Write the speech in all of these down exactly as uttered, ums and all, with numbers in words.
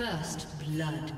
First blood.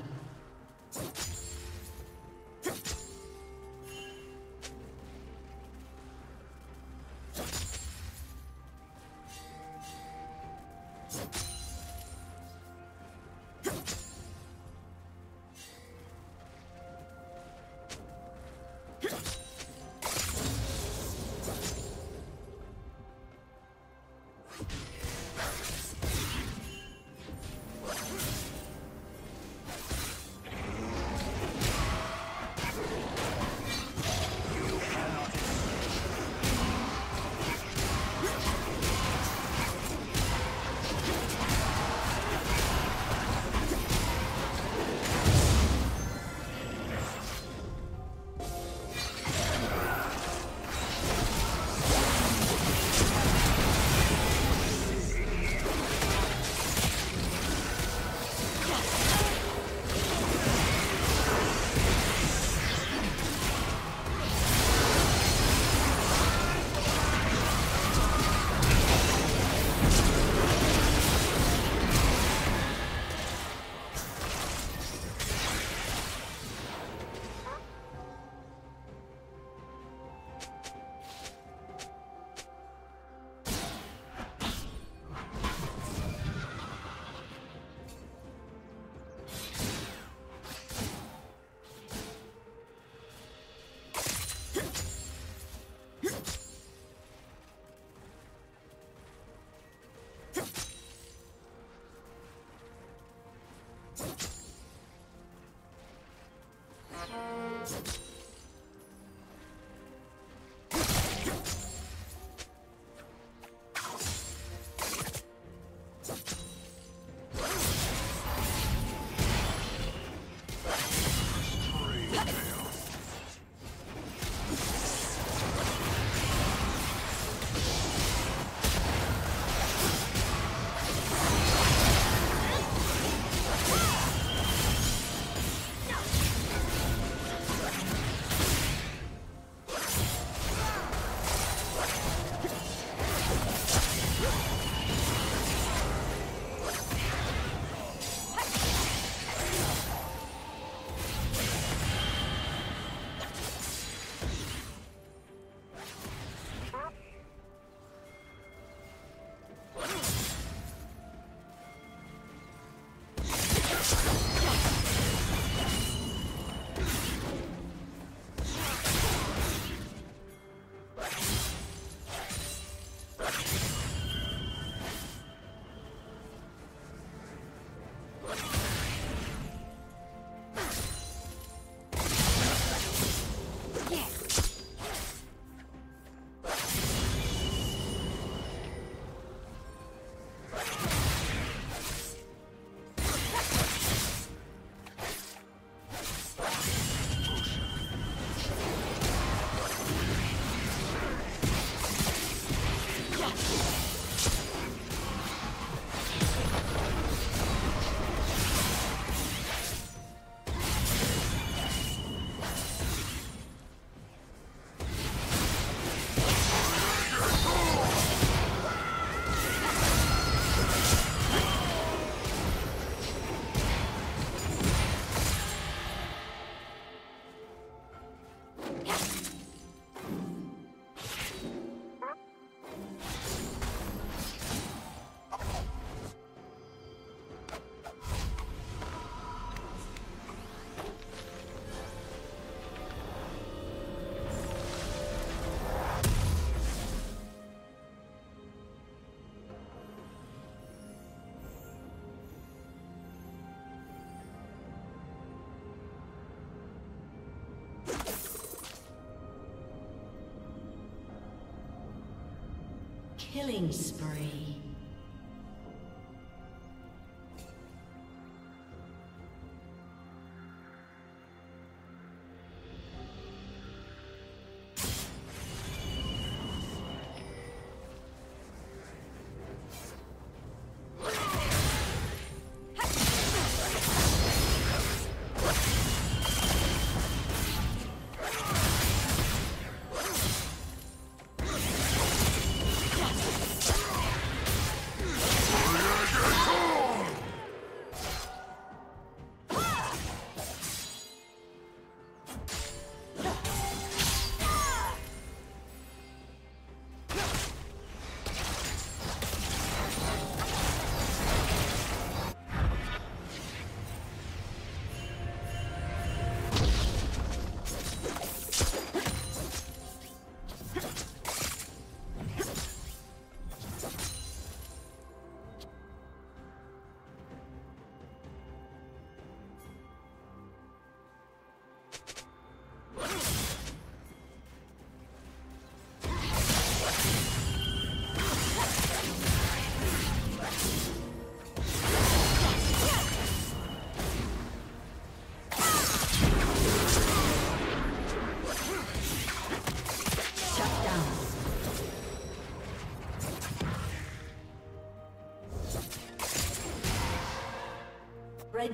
Killing spree.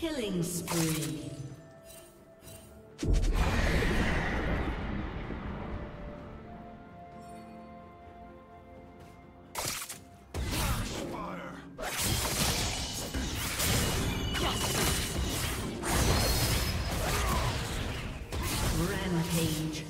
Killing spree. Rampage.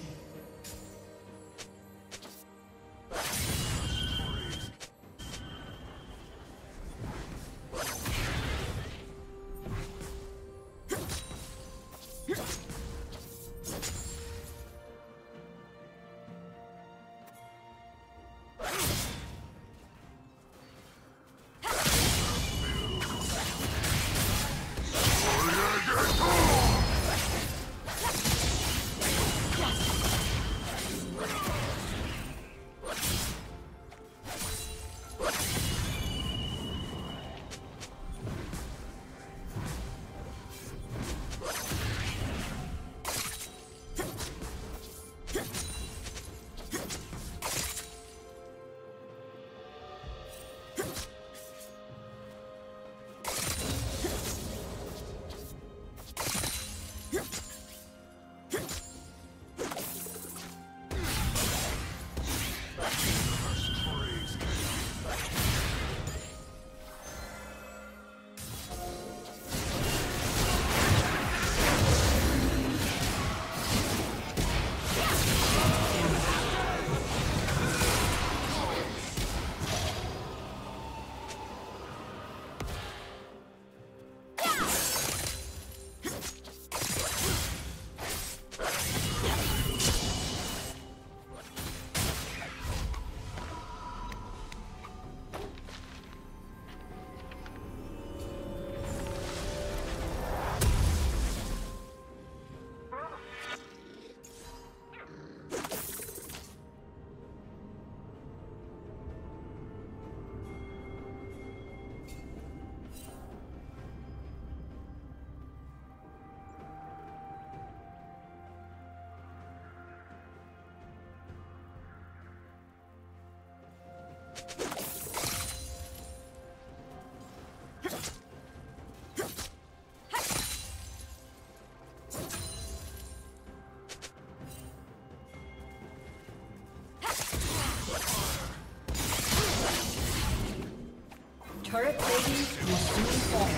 Turret ladies will soon fall.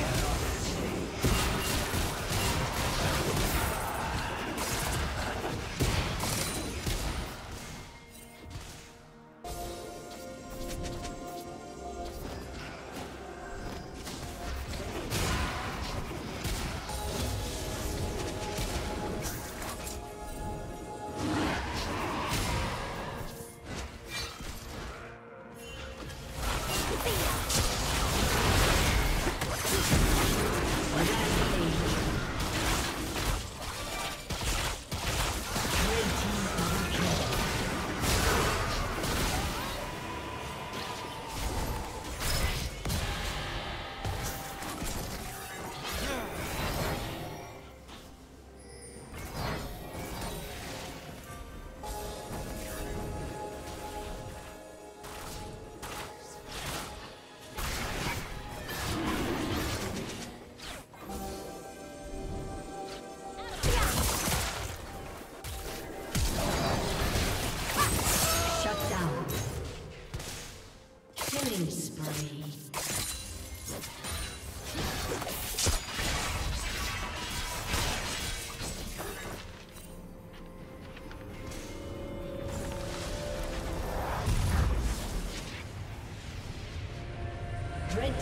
Killing spree. Red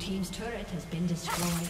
team's turret has been destroyed.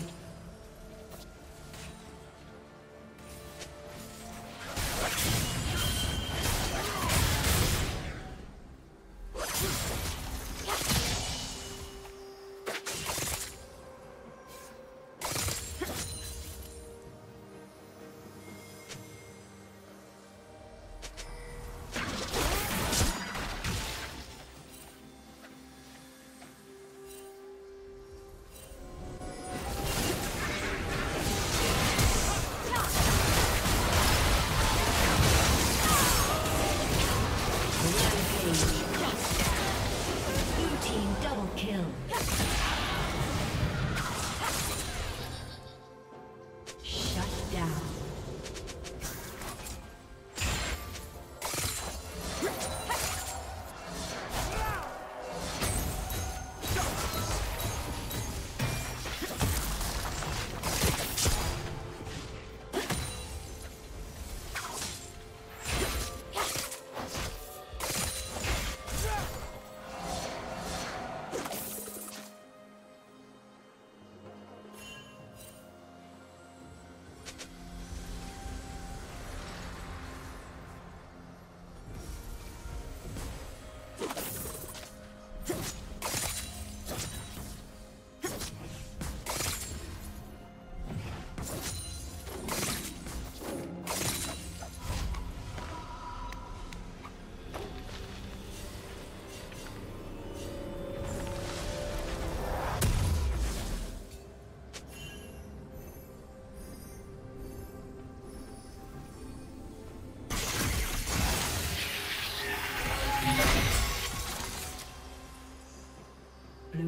Blue team's turret has been destroyed.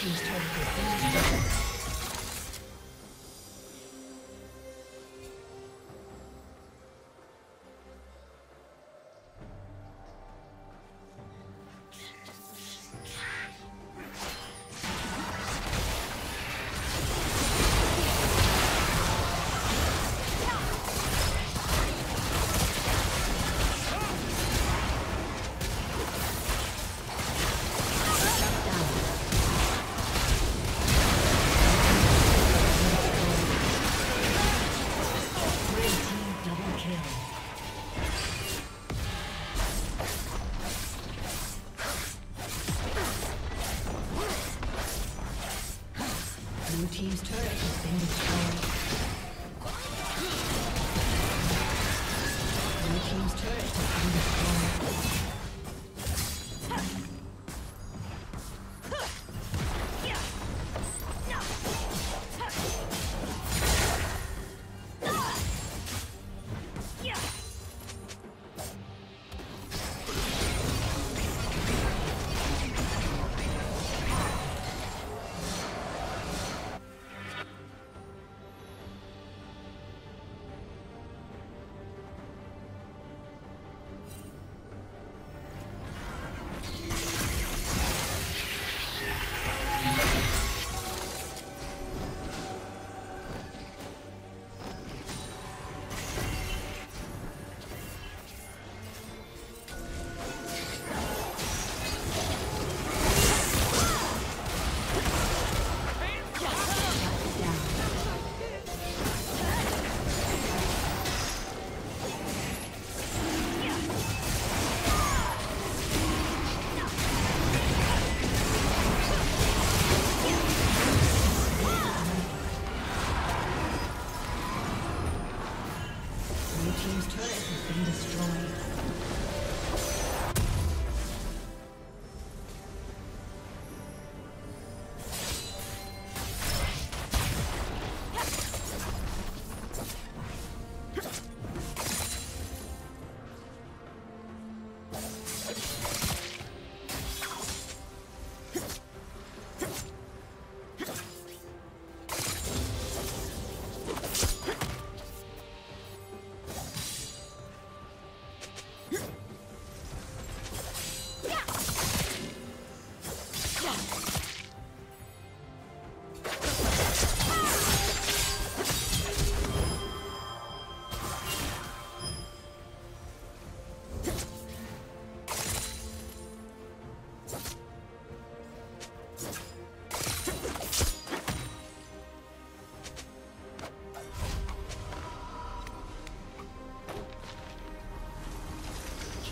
He's trying to get things done.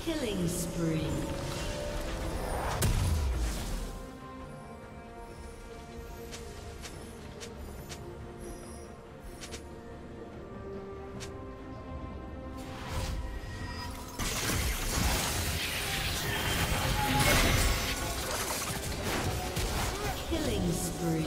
Killing spree. Killing spree.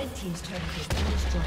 Red team's turret has been destroyed.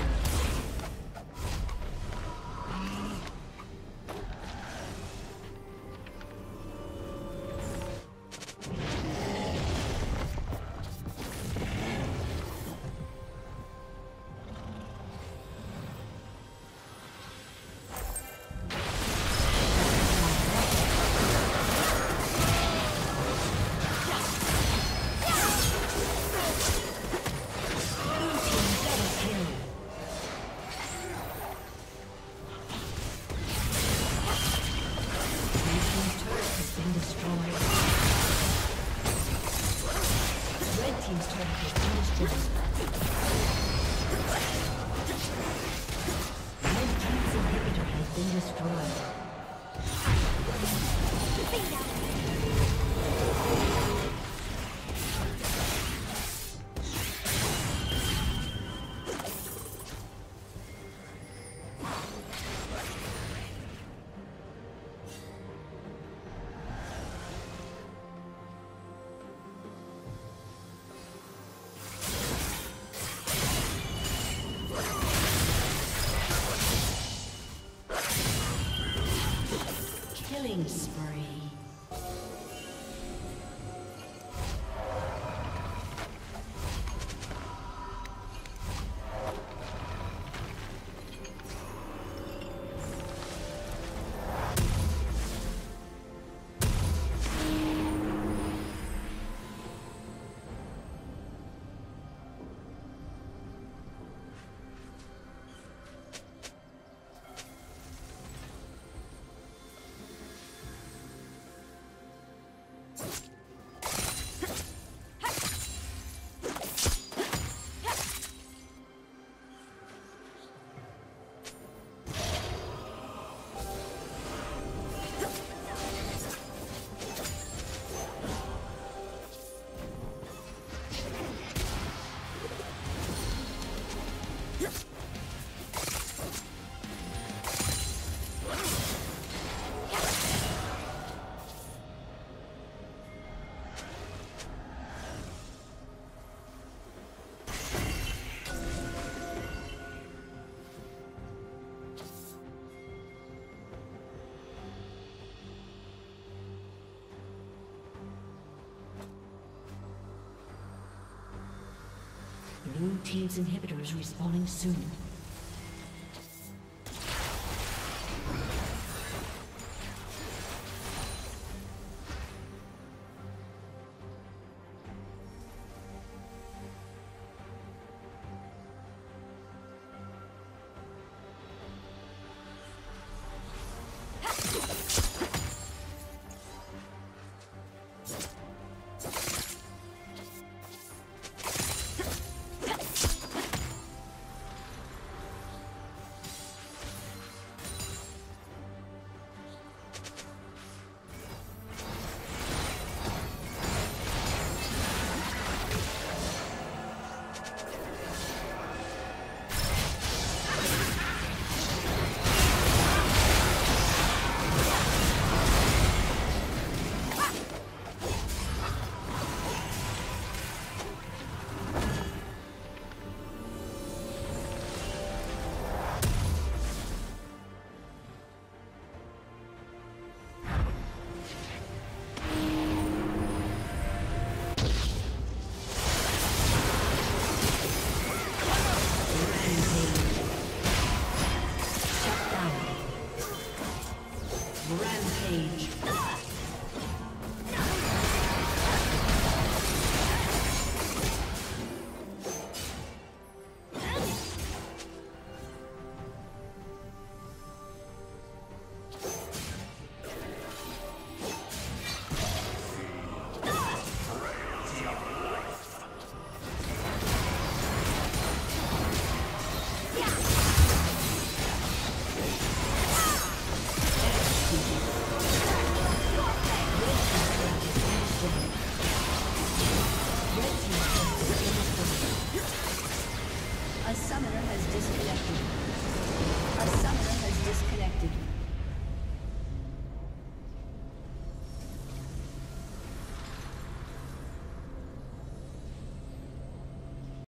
Red team's inhibitor has been destroyed. Killing spree. Blue team's inhibitor is respawning soon. Rampage.